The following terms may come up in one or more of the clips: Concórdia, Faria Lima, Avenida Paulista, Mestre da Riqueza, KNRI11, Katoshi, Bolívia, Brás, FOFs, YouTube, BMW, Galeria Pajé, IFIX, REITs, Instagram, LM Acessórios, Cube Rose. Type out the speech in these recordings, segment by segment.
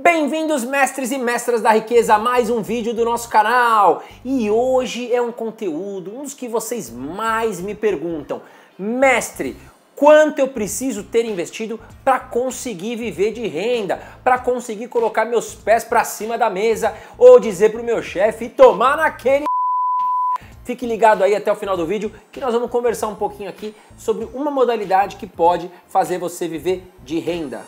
Bem-vindos, mestres e mestras da riqueza, a mais um vídeo do nosso canal. E hoje é um conteúdo, um dos que vocês mais me perguntam. Mestre, quanto eu preciso ter investido para conseguir viver de renda, para conseguir colocar meus pés para cima da mesa ou dizer pro meu chefe tomar naquele... Fique ligado aí até o final do vídeo que nós vamos conversar um pouquinho aqui sobre uma modalidade que pode fazer você viver de renda.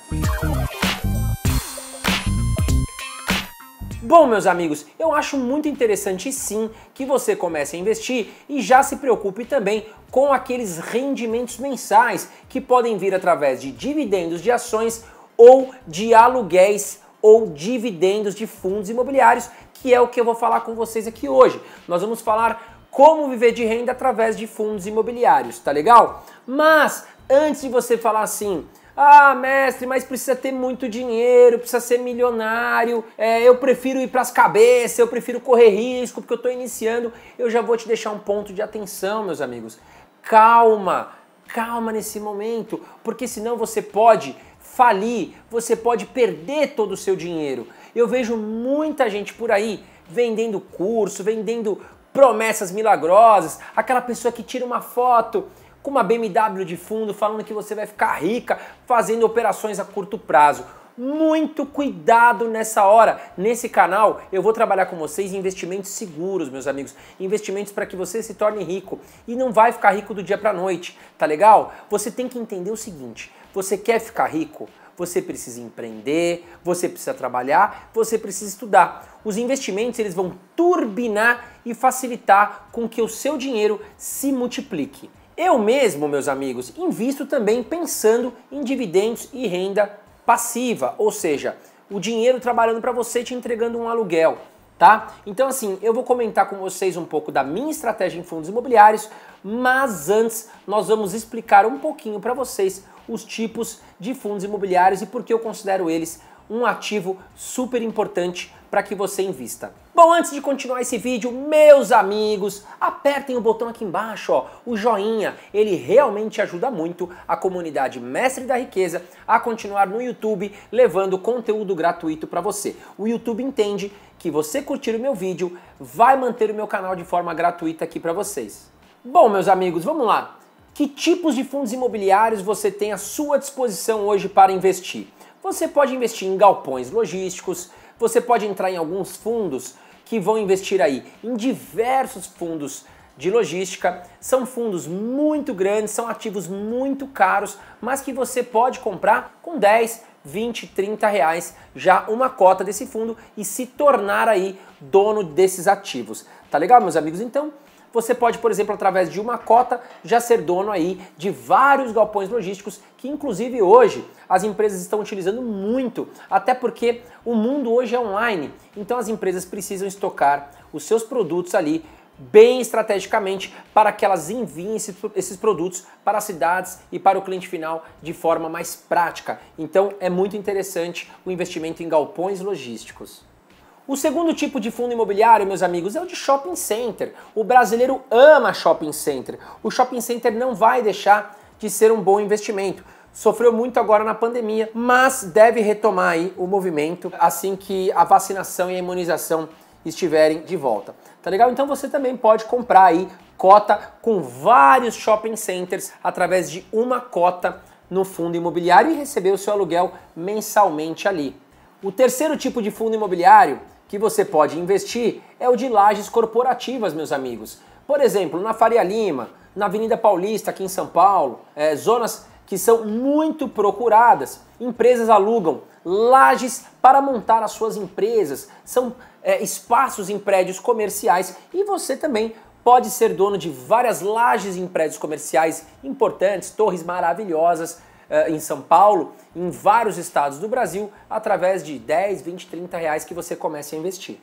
Bom, meus amigos, eu acho muito interessante sim que você comece a investir e já se preocupe também com aqueles rendimentos mensais que podem vir através de dividendos de ações ou de aluguéis ou dividendos de fundos imobiliários, que é o que eu vou falar com vocês aqui hoje. Nós vamos falar como viver de renda através de fundos imobiliários, tá legal? Mas antes de você falar assim... Ah, mestre, mas precisa ter muito dinheiro, precisa ser milionário, eu prefiro ir para as cabeças, eu prefiro correr risco porque eu estou iniciando. Eu já vou te deixar um ponto de atenção, meus amigos. Calma, calma nesse momento, porque senão você pode falir, você pode perder todo o seu dinheiro. Eu vejo muita gente por aí vendendo curso, vendendo promessas milagrosas, aquela pessoa que tira uma foto com uma BMW de fundo, falando que você vai ficar rica fazendo operações a curto prazo. Muito cuidado nessa hora. Nesse canal eu vou trabalhar com vocês investimentos seguros, meus amigos. Investimentos para que você se torne rico e não vai ficar rico do dia para a noite, tá legal? Você tem que entender o seguinte, você quer ficar rico? Você precisa empreender, você precisa trabalhar, você precisa estudar. Os investimentos eles vão turbinar e facilitar com que o seu dinheiro se multiplique. Eu mesmo, meus amigos, invisto também pensando em dividendos e renda passiva, ou seja, o dinheiro trabalhando para você te entregando um aluguel, tá? Então assim, eu vou comentar com vocês um pouco da minha estratégia em fundos imobiliários, mas antes nós vamos explicar um pouquinho para vocês os tipos de fundos imobiliários e por que eu considero eles um ativo super importante para que você invista. Bom, antes de continuar esse vídeo, meus amigos, apertem o botão aqui embaixo, ó, o joinha, ele realmente ajuda muito a comunidade Mestre da Riqueza a continuar no YouTube levando conteúdo gratuito para você. O YouTube entende que você curtir o meu vídeo vai manter o meu canal de forma gratuita aqui para vocês. Bom, meus amigos, vamos lá. Que tipos de fundos imobiliários você tem à sua disposição hoje para investir? Você pode investir em galpões logísticos, você pode entrar em alguns fundos que vão investir aí em diversos fundos de logística. São fundos muito grandes, são ativos muito caros, mas que você pode comprar com 10, 20, 30 reais já uma cota desse fundo e se tornar aí dono desses ativos. Tá legal, meus amigos? Então... você pode, por exemplo, através de uma cota, já ser dono aí de vários galpões logísticos que, inclusive, hoje as empresas estão utilizando muito, até porque o mundo hoje é online, então as empresas precisam estocar os seus produtos ali bem estrategicamente para que elas enviem esses produtos para as cidades e para o cliente final de forma mais prática. Então é muito interessante o investimento em galpões logísticos. O segundo tipo de fundo imobiliário, meus amigos, é o de shopping center. O brasileiro ama shopping center. O shopping center não vai deixar de ser um bom investimento. Sofreu muito agora na pandemia, mas deve retomar aí o movimento assim que a vacinação e a imunização estiverem de volta. Tá legal? Então você também pode comprar aí cota com vários shopping centers através de uma cota no fundo imobiliário e receber o seu aluguel mensalmente ali. O terceiro tipo de fundo imobiliário que você pode investir é o de lajes corporativas, meus amigos. Por exemplo, na Faria Lima, na Avenida Paulista, aqui em São Paulo, zonas que são muito procuradas, empresas alugam lajes para montar as suas empresas, são espaços em prédios comerciais e você também pode ser dono de várias lajes em prédios comerciais importantes, torres maravilhosas, em São Paulo, em vários estados do Brasil, através de 10, 20, 30 reais que você começa a investir.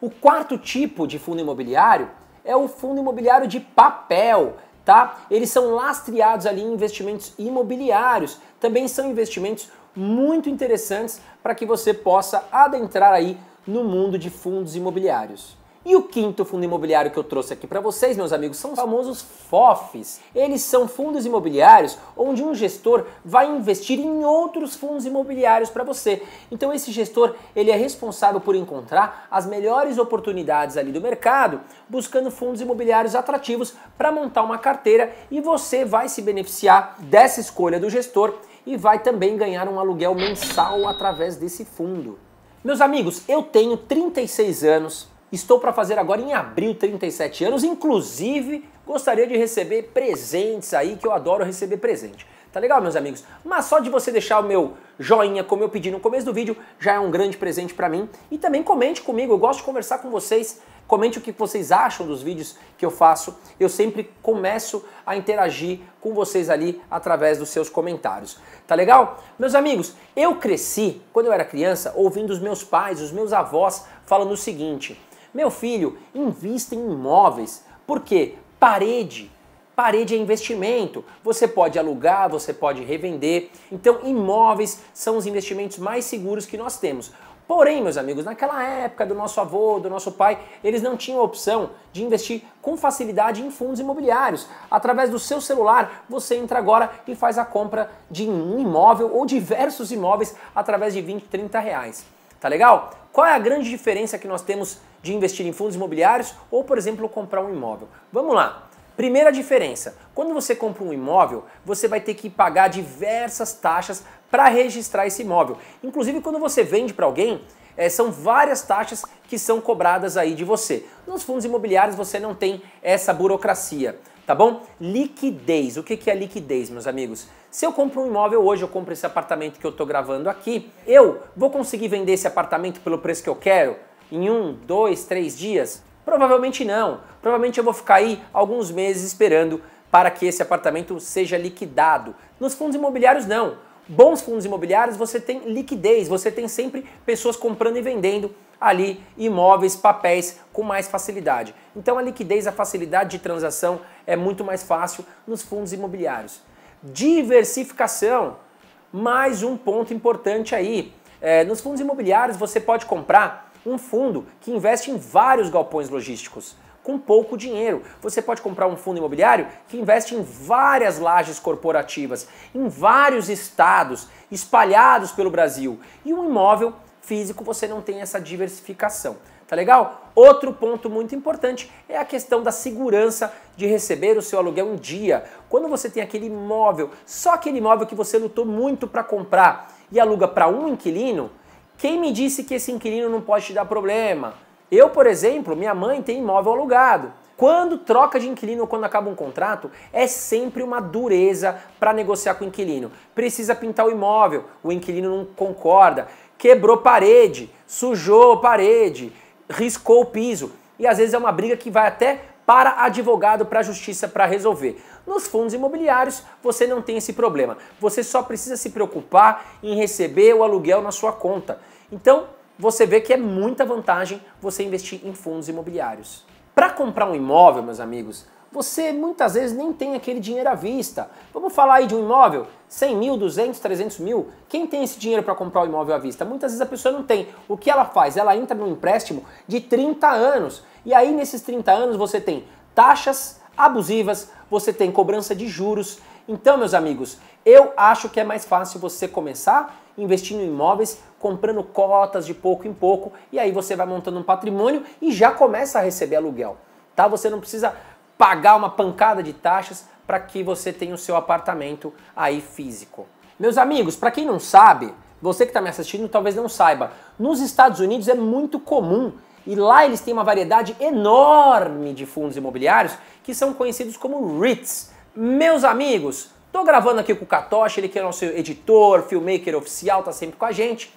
O quarto tipo de fundo imobiliário é o fundo imobiliário de papel, tá? Eles são lastreados ali em investimentos imobiliários, também são investimentos muito interessantes para que você possa adentrar aí no mundo de fundos imobiliários. E o quinto fundo imobiliário que eu trouxe aqui para vocês, meus amigos, são os famosos FOFs. Eles são fundos imobiliários onde um gestor vai investir em outros fundos imobiliários para você. Então esse gestor, ele é responsável por encontrar as melhores oportunidades ali do mercado, buscando fundos imobiliários atrativos para montar uma carteira, e você vai se beneficiar dessa escolha do gestor e vai também ganhar um aluguel mensal através desse fundo. Meus amigos, eu tenho 36 anos. Estou para fazer agora em abril 37 anos, inclusive gostaria de receber presentes aí, que eu adoro receber presente. Tá legal, meus amigos? Mas só de você deixar o meu joinha, como eu pedi no começo do vídeo, já é um grande presente para mim. E também comente comigo, eu gosto de conversar com vocês. Comente o que vocês acham dos vídeos que eu faço. Eu sempre começo a interagir com vocês ali através dos seus comentários. Tá legal? Meus amigos, eu cresci, quando eu era criança, ouvindo os meus pais, os meus avós, falando o seguinte: meu filho, invista em imóveis. Por quê? Parede é investimento. Você pode alugar, você pode revender. Então, imóveis são os investimentos mais seguros que nós temos. Porém, meus amigos, naquela época do nosso avô, do nosso pai, eles não tinham a opção de investir com facilidade em fundos imobiliários. Através do seu celular, você entra agora e faz a compra de um imóvel ou diversos imóveis através de 20, 30 reais. Tá legal? Qual é a grande diferença que nós temos de investir em fundos imobiliários ou, por exemplo, comprar um imóvel? Vamos lá. Primeira diferença, quando você compra um imóvel, você vai ter que pagar diversas taxas para registrar esse imóvel. Inclusive, quando você vende para alguém, são várias taxas que são cobradas aí de você. Nos fundos imobiliários você não tem essa burocracia, tá bom? Liquidez. O que é liquidez, meus amigos? Se eu compro um imóvel hoje, eu compro esse apartamento que eu estou gravando aqui, eu vou conseguir vender esse apartamento pelo preço que eu quero em 1, 2, 3 dias? Provavelmente não. Provavelmente eu vou ficar aí alguns meses esperando para que esse apartamento seja liquidado. Nos fundos imobiliários, não. Bons fundos imobiliários, você tem liquidez, você tem sempre pessoas comprando e vendendo ali imóveis, papéis com mais facilidade. Então a liquidez, a facilidade de transação é muito mais fácil nos fundos imobiliários. Diversificação, mais um ponto importante aí. Nos fundos imobiliários você pode comprar um fundo que investe em vários galpões logísticos, com pouco dinheiro. Você pode comprar um fundo imobiliário que investe em várias lajes corporativas, em vários estados, espalhados pelo Brasil. E um imóvel físico você não tem essa diversificação. Tá legal? Outro ponto muito importante é a questão da segurança de receber o seu aluguel em dia. Quando você tem aquele imóvel, só aquele imóvel que você lutou muito para comprar e aluga para um inquilino, quem me disse que esse inquilino não pode te dar problema? Eu, por exemplo, minha mãe tem imóvel alugado. Quando troca de inquilino ou quando acaba um contrato, é sempre uma dureza para negociar com o inquilino. Precisa pintar o imóvel, o inquilino não concorda, quebrou parede, sujou parede, riscou o piso. E às vezes é uma briga que vai até para advogado, para a justiça, para resolver. Nos fundos imobiliários, você não tem esse problema. Você só precisa se preocupar em receber o aluguel na sua conta. Então, você vê que é muita vantagem você investir em fundos imobiliários. Para comprar um imóvel, meus amigos, você muitas vezes nem tem aquele dinheiro à vista. Vamos falar aí de um imóvel, 100 mil, 200, 300 mil. Quem tem esse dinheiro para comprar o imóvel à vista? Muitas vezes a pessoa não tem. O que ela faz? Ela entra num empréstimo de 30 anos. E aí, nesses 30 anos, você tem taxas abusivas, você tem cobrança de juros. Então, meus amigos, eu acho que é mais fácil você começar investindo em imóveis, comprando cotas de pouco em pouco, e aí você vai montando um patrimônio e já começa a receber aluguel. Tá? Você não precisa pagar uma pancada de taxas para que você tenha o seu apartamento aí físico. Meus amigos, para quem não sabe, você que está me assistindo talvez não saiba, nos Estados Unidos é muito comum. E lá eles têm uma variedade enorme de fundos imobiliários que são conhecidos como REITs. Meus amigos, tô gravando aqui com o Katoshi, ele que é nosso editor, filmmaker oficial, tá sempre com a gente.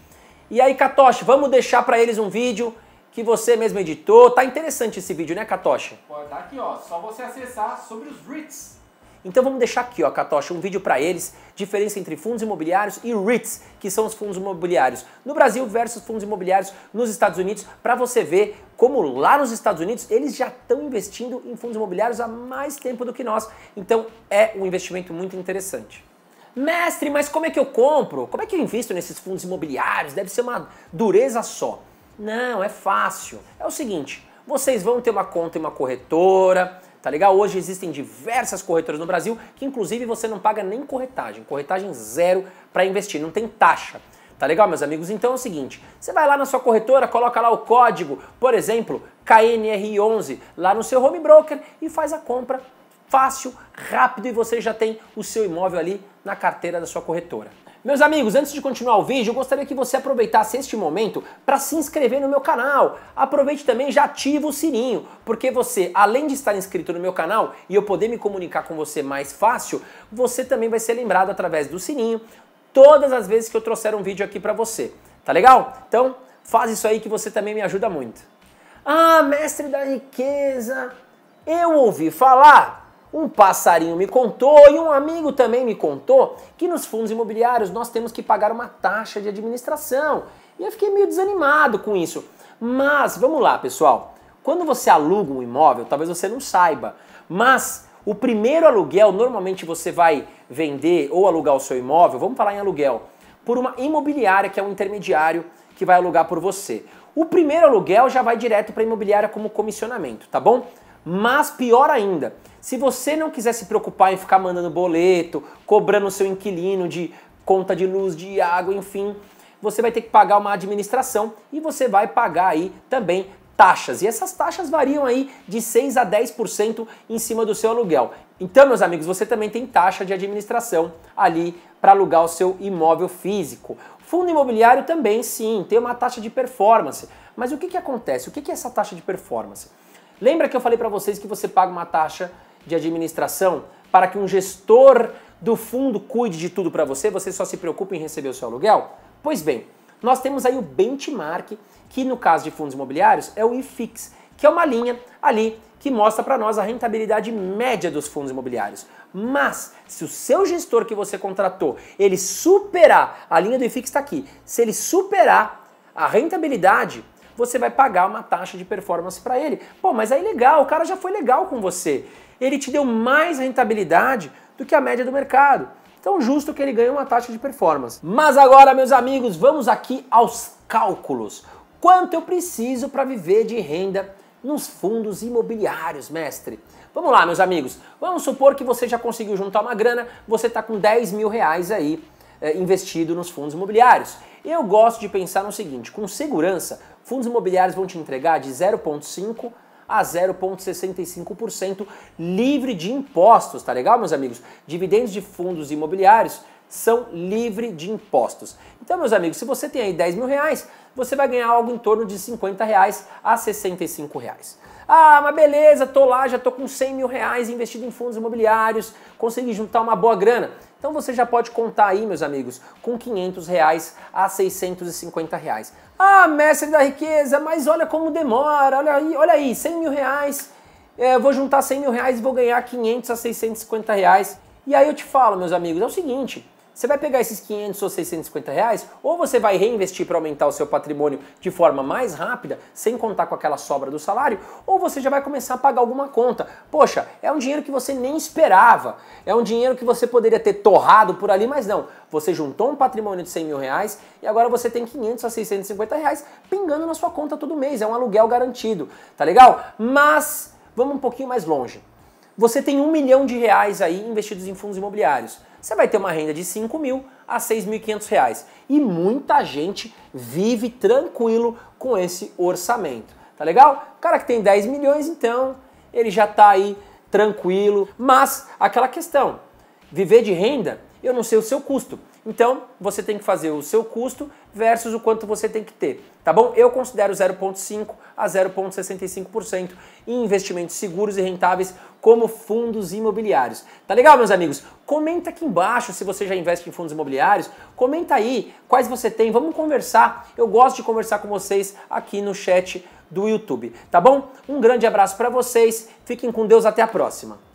E aí, Katoshi, vamos deixar para eles um vídeo que você mesmo editou. Tá interessante esse vídeo, né, Katoshi? Tá aqui, ó, só você acessar sobre os REITs. Então vamos deixar aqui, ó, Katoshi, um vídeo para eles, diferença entre fundos imobiliários e REITs, que são os fundos imobiliários no Brasil versus fundos imobiliários nos Estados Unidos, para você ver como lá nos Estados Unidos eles já estão investindo em fundos imobiliários há mais tempo do que nós. Então é um investimento muito interessante. Mestre, mas como é que eu compro? Como é que eu invisto nesses fundos imobiliários? Deve ser uma dureza só. Não, é fácil. É o seguinte, vocês vão ter uma conta em uma corretora, tá legal? Hoje existem diversas corretoras no Brasil que inclusive você não paga nem corretagem, corretagem zero para investir, não tem taxa. Tá legal, meus amigos? Então é o seguinte, você vai lá na sua corretora, coloca lá o código, por exemplo, KNRI11, lá no seu home broker e faz a compra fácil, rápido e você já tem o seu imóvel ali na carteira da sua corretora. Meus amigos, antes de continuar o vídeo, eu gostaria que você aproveitasse este momento para se inscrever no meu canal. Aproveite também, já ativa o sininho, porque você, além de estar inscrito no meu canal e eu poder me comunicar com você mais fácil, você também vai ser lembrado através do sininho todas as vezes que eu trouxer um vídeo aqui pra você, tá legal? Então, faz isso aí que você também me ajuda muito. Ah, mestre da riqueza, eu ouvi falar, um passarinho me contou e um amigo também me contou que nos fundos imobiliários nós temos que pagar uma taxa de administração. E eu fiquei meio desanimado com isso. Mas, vamos lá, pessoal. Quando você aluga um imóvel, talvez você não saiba, mas o primeiro aluguel, normalmente você vai vender ou alugar o seu imóvel, vamos falar em aluguel, por uma imobiliária que é um intermediário que vai alugar por você. O primeiro aluguel já vai direto para a imobiliária como comissionamento, tá bom? Mas pior ainda, se você não quiser se preocupar em ficar mandando boleto, cobrando o seu inquilino de conta de luz, de água, enfim, você vai ter que pagar uma administração e você vai pagar aí também taxas, e essas taxas variam aí de 6% a 10% em cima do seu aluguel. Então, meus amigos, você também tem taxa de administração ali para alugar o seu imóvel físico. Fundo imobiliário também, sim, tem uma taxa de performance. Mas o que acontece? O que é essa taxa de performance? Lembra que eu falei para vocês que você paga uma taxa de administração para que um gestor do fundo cuide de tudo para você, você só se preocupa em receber o seu aluguel? Pois bem, nós temos aí o benchmark, que no caso de fundos imobiliários é o IFIX, que é uma linha ali que mostra para nós a rentabilidade média dos fundos imobiliários. Mas se o seu gestor que você contratou, ele superar, a linha do IFIX está aqui, se ele superar a rentabilidade, você vai pagar uma taxa de performance para ele. Pô, mas aí legal, o cara já foi legal com você. Ele te deu mais rentabilidade do que a média do mercado. Então justo que ele ganhe uma taxa de performance. Mas agora, meus amigos, vamos aqui aos cálculos. Quanto eu preciso para viver de renda nos fundos imobiliários, mestre? Vamos lá, meus amigos. Vamos supor que você já conseguiu juntar uma grana, você está com 10 mil reais aí investido nos fundos imobiliários. Eu gosto de pensar no seguinte, com segurança, fundos imobiliários vão te entregar de 0,5% a 0,65% livre de impostos, tá legal, meus amigos? Dividendos de fundos imobiliários são livre de impostos. Então, meus amigos, se você tem aí 10 mil reais, você vai ganhar algo em torno de 50 reais a 65 reais. Ah, mas beleza, tô lá, já tô com 100 mil reais investido em fundos imobiliários, consegui juntar uma boa grana. Então você já pode contar aí, meus amigos, com 500 reais a 650 reais. Ah, mestre da riqueza, mas olha como demora, olha aí 100 mil reais, vou juntar 100 mil reais e vou ganhar 500 a 650 reais. E aí eu te falo, meus amigos, é o seguinte, você vai pegar esses 500 ou 650 reais, ou você vai reinvestir para aumentar o seu patrimônio de forma mais rápida, sem contar com aquela sobra do salário, ou você já vai começar a pagar alguma conta. Poxa, é um dinheiro que você nem esperava, é um dinheiro que você poderia ter torrado por ali, mas não. Você juntou um patrimônio de 100 mil reais e agora você tem 500 a 650 reais pingando na sua conta todo mês, é um aluguel garantido, tá legal? Mas vamos um pouquinho mais longe. Você tem 1 milhão de reais aí investidos em fundos imobiliários. Você vai ter uma renda de 5 mil a 6.500 reais. E muita gente vive tranquilo com esse orçamento, tá legal? O cara que tem 10 milhões, então, ele já tá aí tranquilo. Mas, aquela questão, viver de renda, eu não sei o seu custo. Então, você tem que fazer o seu custo versus o quanto você tem que ter, tá bom? Eu considero 0,5% a 0,65% em investimentos seguros e rentáveis como fundos imobiliários. Tá legal, meus amigos? Comenta aqui embaixo se você já investe em fundos imobiliários. Comenta aí quais você tem. Vamos conversar. Eu gosto de conversar com vocês aqui no chat do YouTube, tá bom? Um grande abraço para vocês. Fiquem com Deus. Até a próxima.